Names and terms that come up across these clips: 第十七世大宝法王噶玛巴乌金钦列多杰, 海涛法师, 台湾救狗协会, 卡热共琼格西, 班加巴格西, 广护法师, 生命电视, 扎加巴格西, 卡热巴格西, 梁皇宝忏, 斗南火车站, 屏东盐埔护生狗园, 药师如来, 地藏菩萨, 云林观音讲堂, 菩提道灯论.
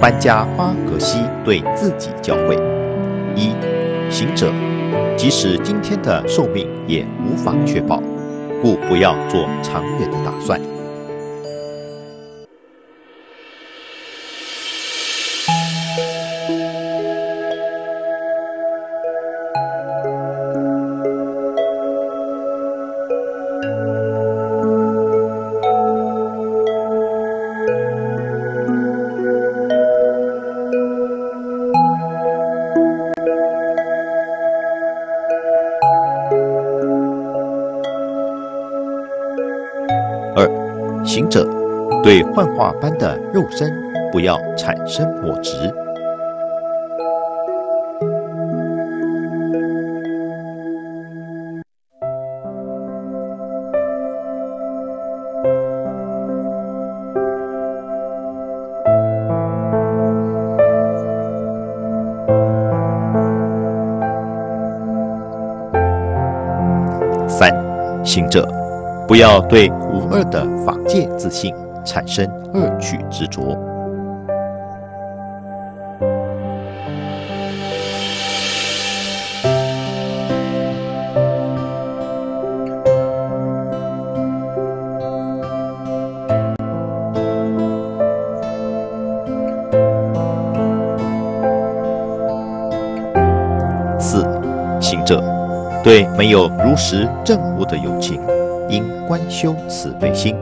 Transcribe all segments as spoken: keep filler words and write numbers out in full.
班加巴格西对自己教诲：一、行者，即使今天的寿命也无法确保，故不要做长远的打算。行者，对幻化般的肉身不要产生我执。三，行者，不要对无二的法界自性产生恶趣执着。四，行者，对没有如实证悟的有情，应观修慈悲心。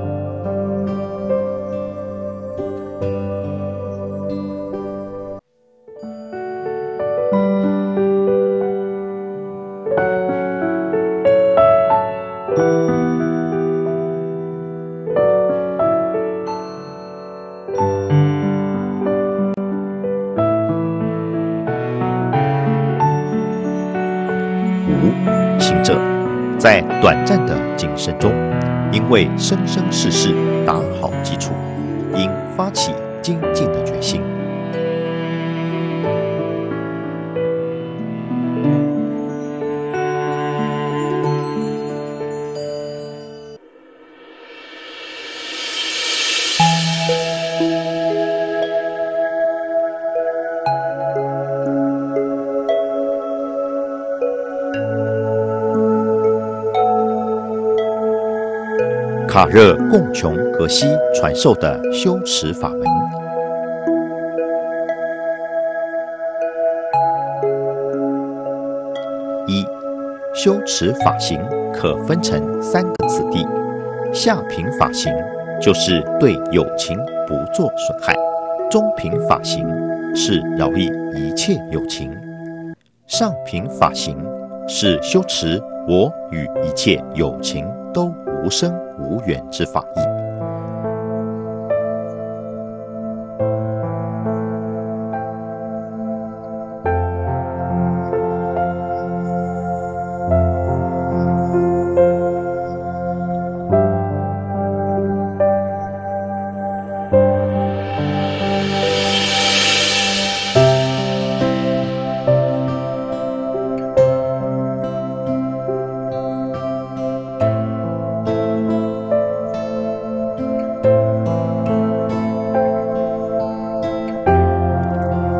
五，行者，在短暂的今生中，因为生生世世打好基础，应发起精进的决心。卡热共琼格西传授的修持法门。一、修持法行可分成三个次第，下品法行就是对有情不做损害，中品法行是饶益一切有情，上品法行是修持我与一切有情都无生无缘之法义。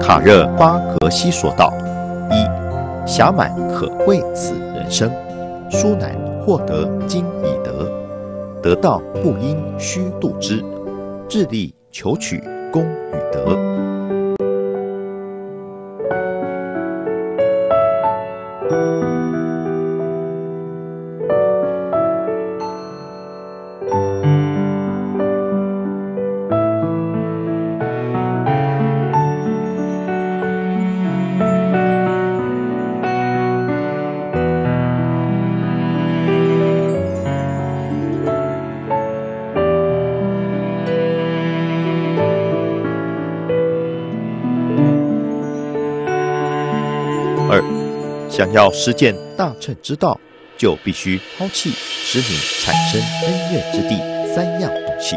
卡热巴格西说道：一、暇满可贵此人生，殊难获得今已得，得到不应虚度之，致力求取功与德。想要实践大乘之道，就必须抛弃使你产生恩怨之地三样东西，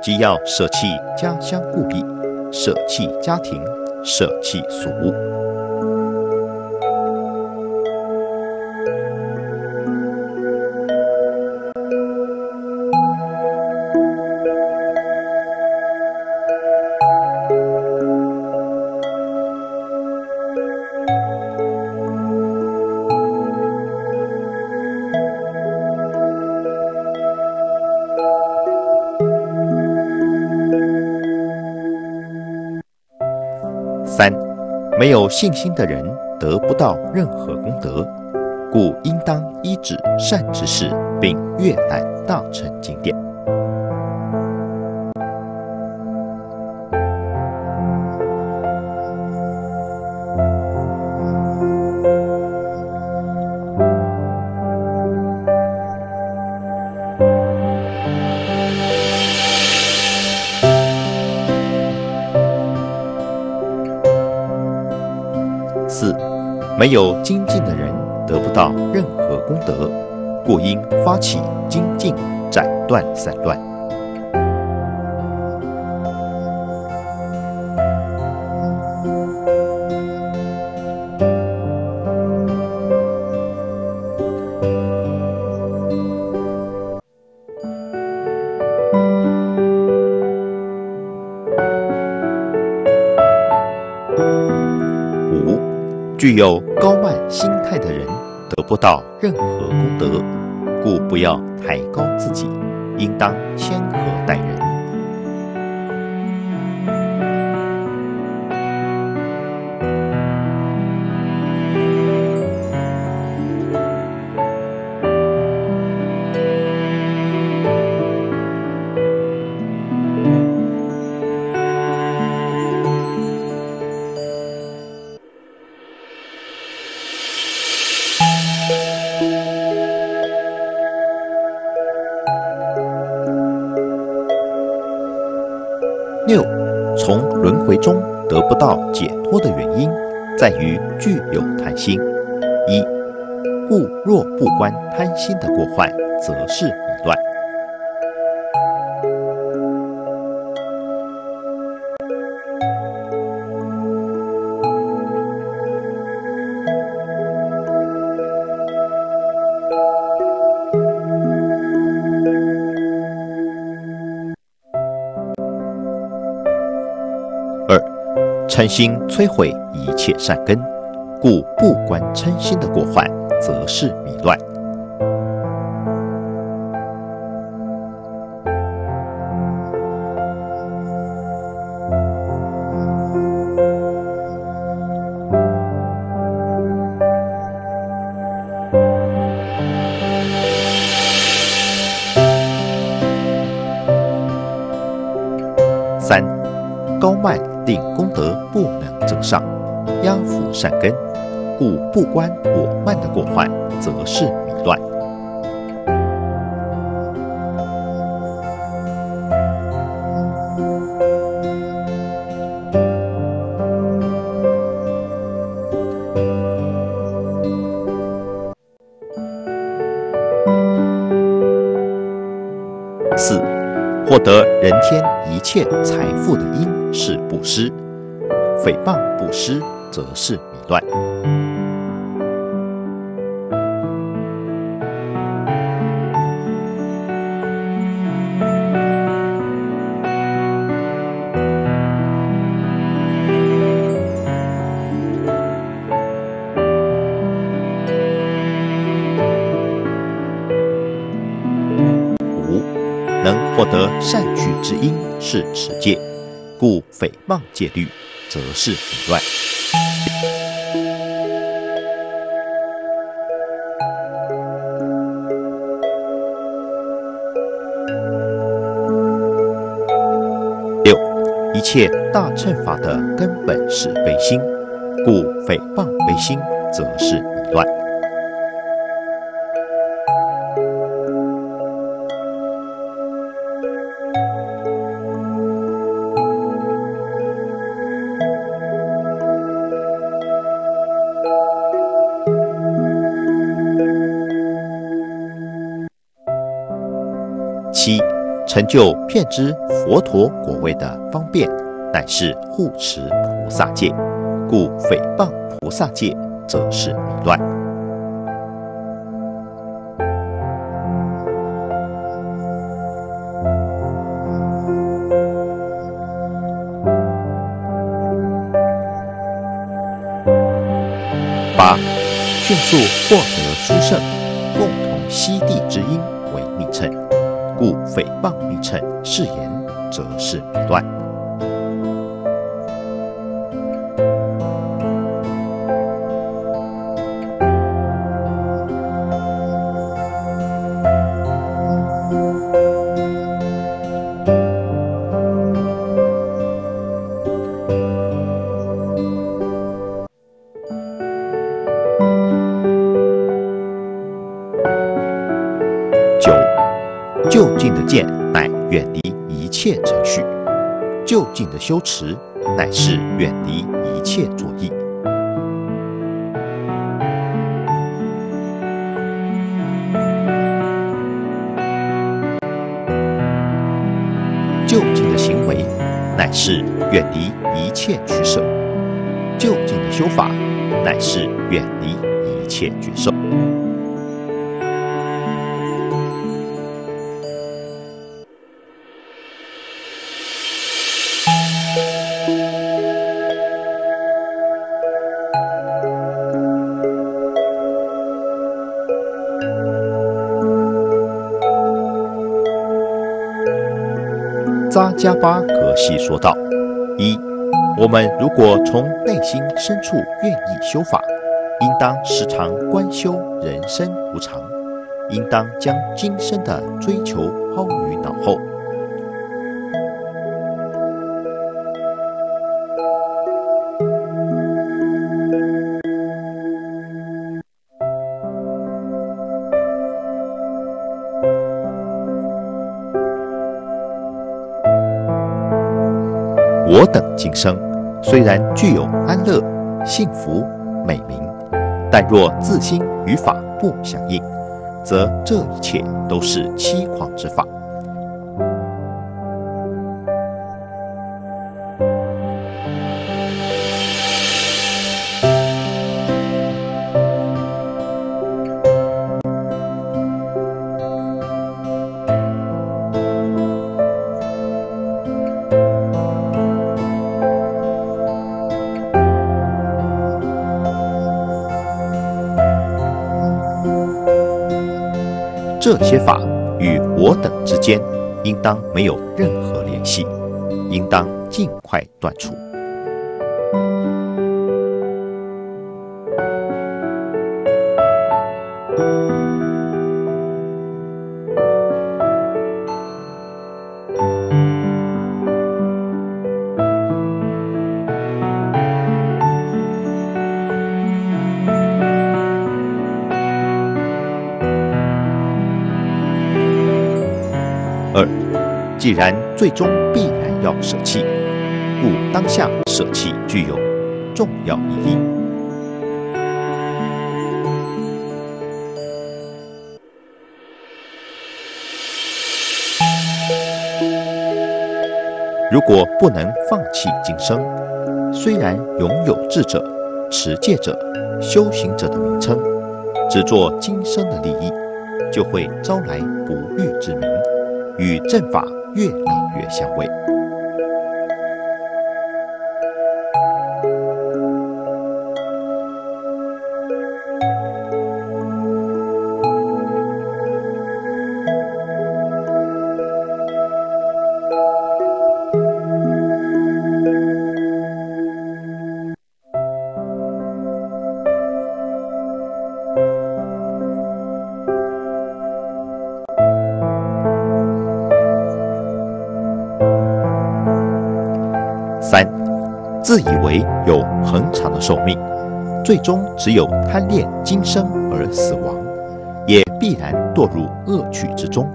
即要舍弃家乡故地，舍弃家庭，舍弃俗物。 三，没有信心的人得不到任何功德，故应当依止善知识，并阅览大乘经典。没有精进的人得不到任何功德，故应发起精进，斩断散乱。五，具有 高慢心态的人得不到任何功德，故不要抬高自己，应当谦和待人。 六，从轮回中得不到解脱的原因，在于具有贪心。一，故若不观贪心的过患，则是迷乱。 嗔心摧毁一切善根，故不观嗔心的过患，则是迷乱。三，高慢 令功德不能增上，压服善根，故不观我慢的过患，则是迷乱。四，获得人天一切财富的因 是布施，诽谤布施，则是迷乱。五，能获得善趣之因是持戒， 故诽谤戒律，则是迷乱。六，一切大乘法的根本是悲心，故诽谤悲心，则是迷乱。七，成就遍知佛陀果位的方便，乃是护持菩萨戒，故诽谤菩萨戒，则是迷乱。八，迅速获得殊胜，共同悉地之因为密乘，故诽谤密乘是言，则是迷乱。究竟的见，乃远离一切程序；究竟的修持，乃是远离一切作意。究竟的行为，乃是远离一切取舍；究竟的修法，乃是远离一切觉受。扎加巴格西说道：一，我们如果从内心深处愿意修法，应当时常观修人生无常，应当将今生的追求抛于脑后。我等今生虽然具有安乐、幸福、美名，但若自心与法不相应，则这一切都是欺诳之法。这些法与我等之间应当没有任何联系，应当尽快断除。既然最终必然要舍弃，故当下舍弃具有重要意义。如果不能放弃今生，虽然拥有智者、持戒者、修行者的名称，只做今生的利益，就会招来不育之名，与正法越来越相违。三，自以为有很长的寿命，最终只有贪恋今生而死亡，也必然堕入恶趣之中。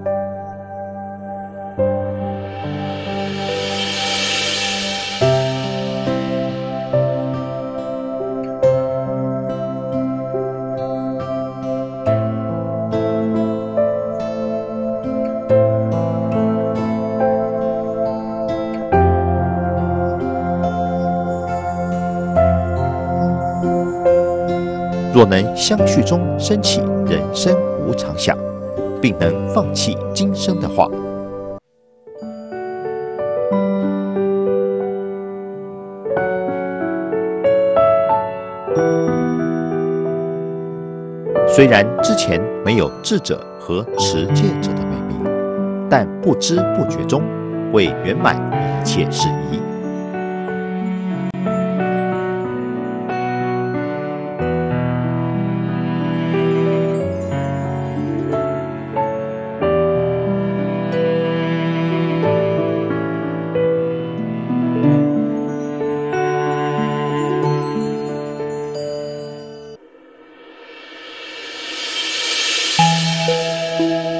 能相续中升起人生无常想，并能放弃今生的话，虽然之前没有智者和持戒者的美名，但不知不觉中为圆满一切事宜。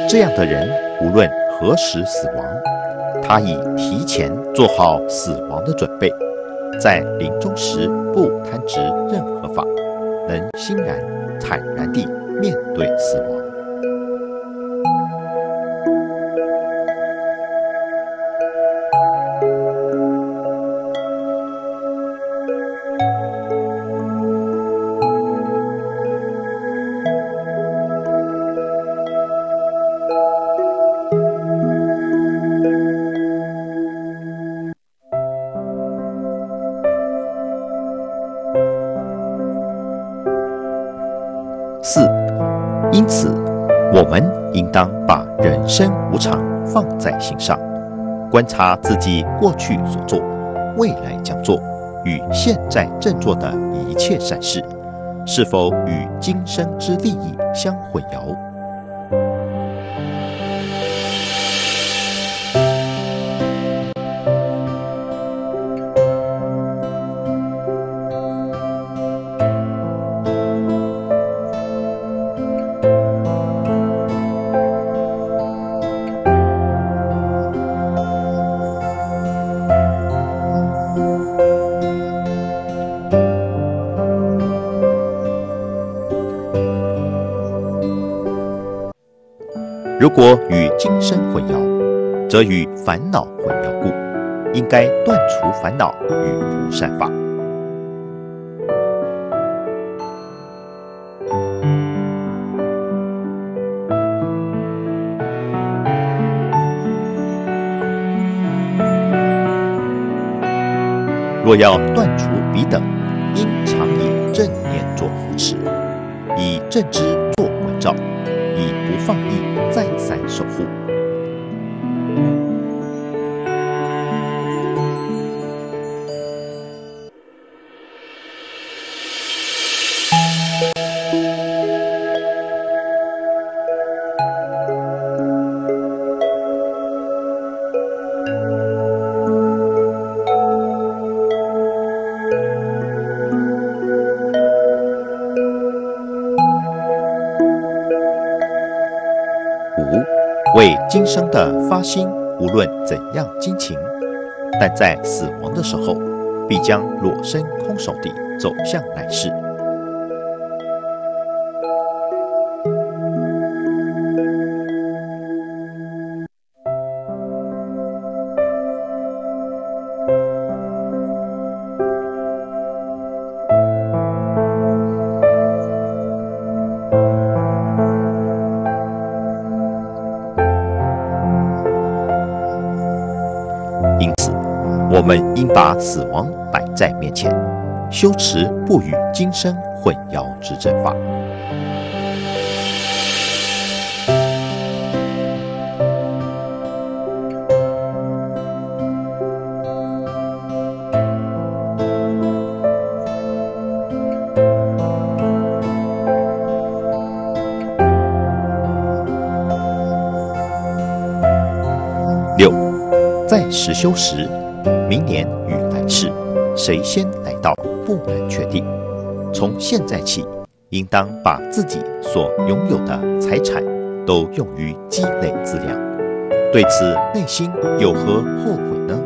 这样的人无论何时死亡，他已提前做好死亡的准备，在临终时不贪执任何法，能欣然坦然地面对死亡。四，因此，我们应当把人生无常放在心上，观察自己过去所做、未来将做与现在正做的一切善事，是否与今生之利益相混淆。如果与今生混淆，则与烦恼混淆故，应该断除烦恼与不善法。若要断除彼等，应常以正念做扶持，以正直做关照，以不放逸再三守护。为今生的发心，无论怎样精勤，但在死亡的时候，必将裸身空手地走向来世。因此，我们应把死亡摆在面前，修持不与今生混淆之正法。六，在实修时，明年与来世谁先来到不难确定。从现在起，应当把自己所拥有的财产都用于积累资粮。对此，内心有何后悔呢？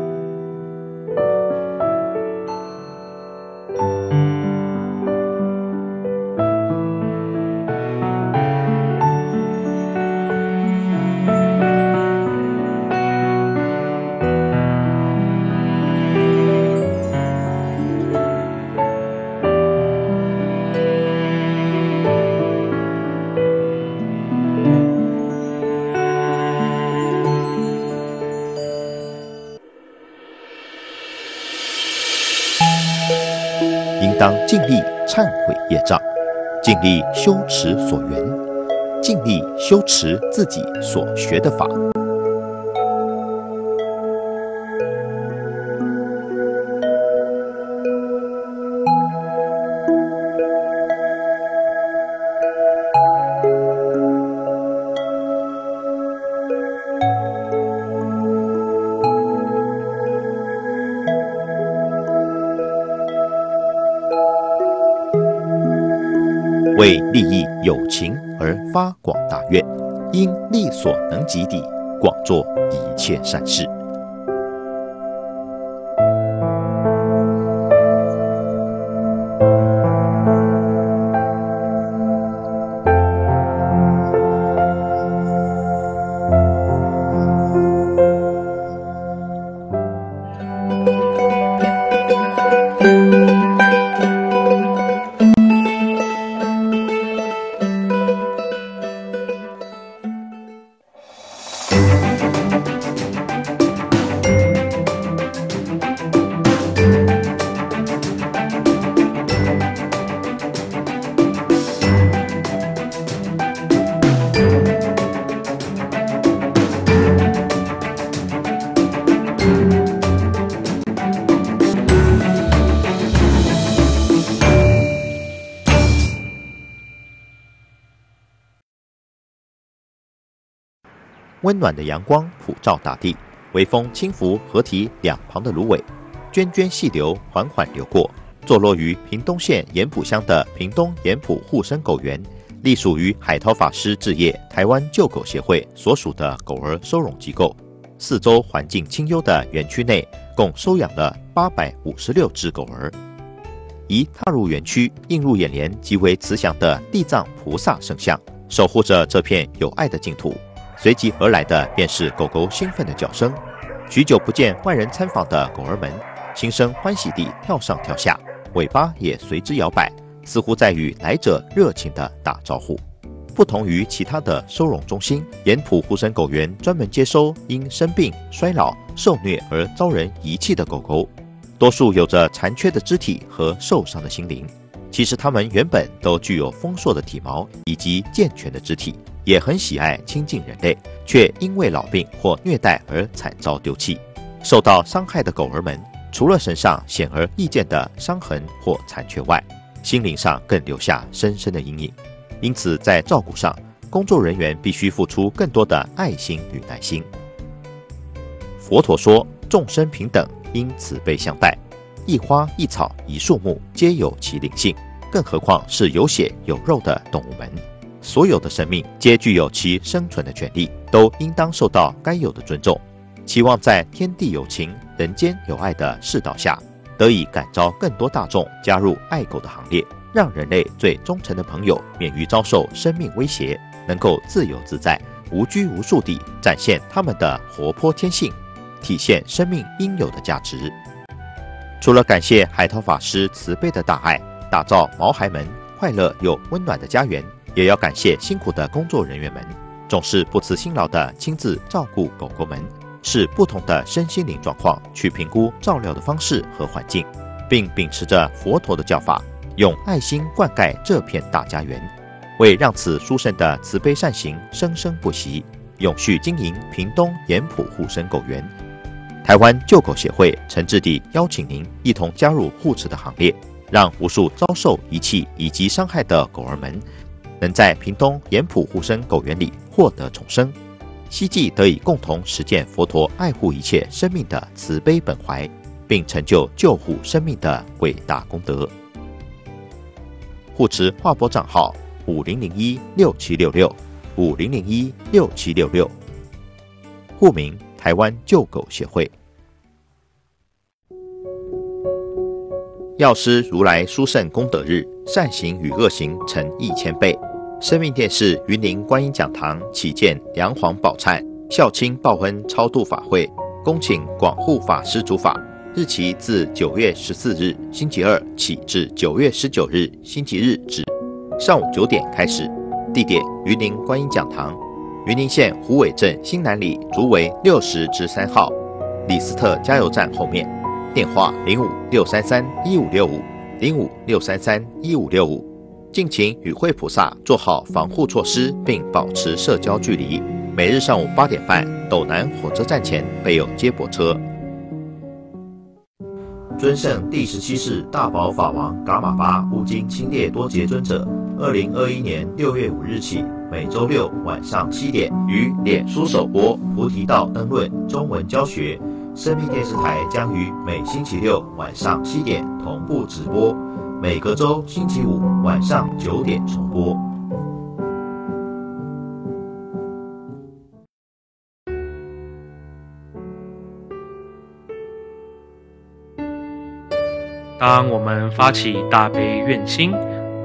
当尽力忏悔业障，尽力修持所缘，尽力修持自己所学的法。为利益有情而发广大愿，因力所能及地广做一切善事。温暖的阳光普照大地，微风轻拂河堤两旁的芦苇，涓涓细流缓缓流过。坐落于屏东县盐埔乡的屏东盐埔护生狗园，隶属于海涛法师置业台湾救狗协会所属的狗儿收容机构。四周环境清幽的园区内，共收养了八百五十六只狗儿。一踏入园区，映入眼帘极为慈祥的地藏菩萨圣像，守护着这片有爱的净土。随即而来的便是狗狗兴奋的叫声，许久不见外人参访的狗儿们心生欢喜地跳上跳下，尾巴也随之摇摆，似乎在与来者热情地打招呼。不同于其他的收容中心，盐埔护生狗园专门接收因生病、衰老、受虐而遭人遗弃的狗狗，多数有着残缺的肢体和受伤的心灵。其实它们原本都具有丰硕的体毛以及健全的肢体，也很喜爱亲近人类，却因为老病或虐待而惨遭丢弃。受到伤害的狗儿们，除了身上显而易见的伤痕或残缺外，心灵上更留下深深的阴影。因此，在照顾上，工作人员必须付出更多的爱心与耐心。佛陀说，众生平等，应慈悲相待。一花一草一树木皆有其灵性，更何况是有血有肉的动物们。所有的生命皆具有其生存的权利，都应当受到该有的尊重。期望在天地有情、人间有爱的世道下，得以感召更多大众加入爱狗的行列，让人类最忠诚的朋友免于遭受生命威胁，能够自由自在、无拘无束地展现他们的活泼天性，体现生命应有的价值。除了感谢海涛法师慈悲的大爱，打造毛孩们快乐又温暖的家园，也要感谢辛苦的工作人员们，总是不辞辛劳地亲自照顾狗狗们，视不同的身心灵状况去评估照料的方式和环境，并秉持着佛陀的教法，用爱心灌溉这片大家园，为让此殊胜的慈悲善行生生不息，永续经营屏东盐埔护生狗园。台湾救狗协会诚挚地邀请您一同加入护持的行列，让无数遭受遗弃以及伤害的狗儿们，能在屏东盐埔护生狗园里获得重生，希冀得以共同实践佛陀爱护一切生命的慈悲本怀，并成就救护生命的伟大功德。护持划拨账号五零零一六七六六 五零零一六七六六，户名台湾救狗协会。药师如来殊胜功德日，善行与恶行成一千倍。生命电视云林观音讲堂起见梁皇宝忏孝亲报恩超度法会，恭请广护法师主法，日期自九月十四日星期二起至九月十九日星期日止，上午九点开始。地点云林观音讲堂，云林县虎尾镇新南里竹围六十之三号李斯特加油站后面，电话零五六三三一五六五，零五六三三一五六五，敬请与慧菩萨做好防护措施，并保持社交距离。每日上午八点半，斗南火车站前备有接驳车。尊圣第十七世大宝法王噶玛巴乌金钦列多杰尊者，二零二一年六月五日起，每周六晚上七点于脸书首播《菩提道灯论》中文教学。生命电视台将于每星期六晚上七点同步直播，每隔周星期五晚上九点重播。当我们发起大悲愿心，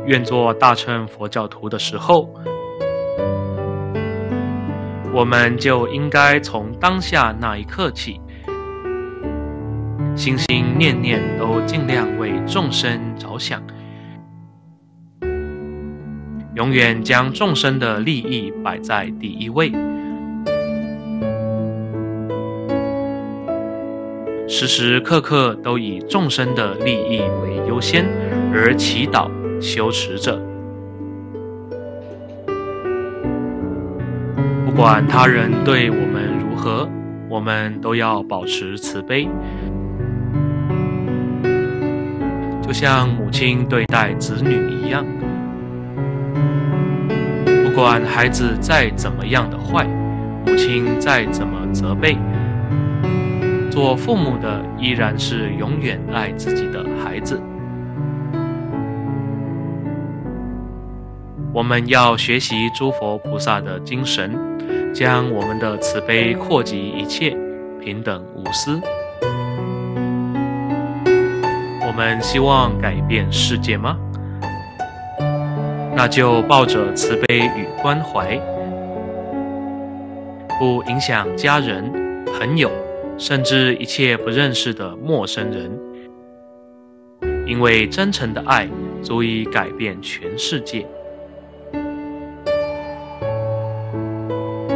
愿做大乘佛教徒的时候，我们就应该从当下那一刻起，心心念念都尽量为众生着想，永远将众生的利益摆在第一位，时时刻刻都以众生的利益为优先而祈祷修持着，不管他人对我们如何，我们都要保持慈悲，就像母亲对待子女一样，不管孩子再怎么样的坏，母亲再怎么责备，做父母的依然是永远爱自己的孩子。我们要学习诸佛菩萨的精神，将我们的慈悲扩及一切，平等无私。我们希望改变世界吗？那就抱着慈悲与关怀，不影响家人、朋友，甚至一切不认识的陌生人，因为真诚的爱足以改变全世界。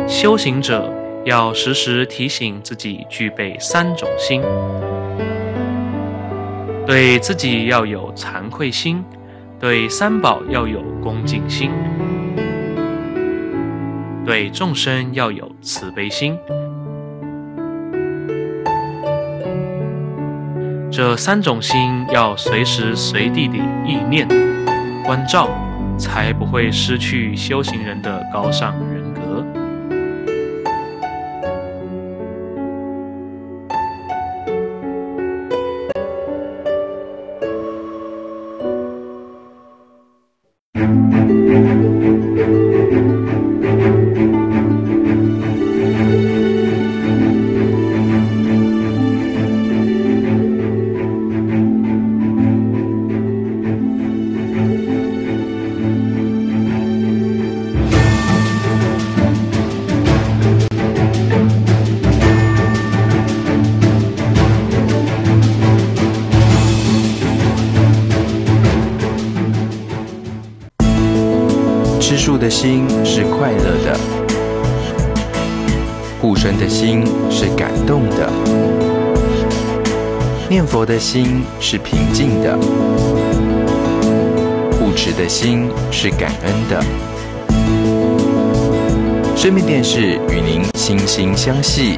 修行者要时时提醒自己具备三种心，对自己要有惭愧心，对三宝要有恭敬心，对众生要有慈悲心。这三种心要随时随地的意念关照，才不会失去修行人的高尚人格。心是快乐的，护身的心是感动的，念佛的心是平静的，护持的心是感恩的。生命电视与您心心相系。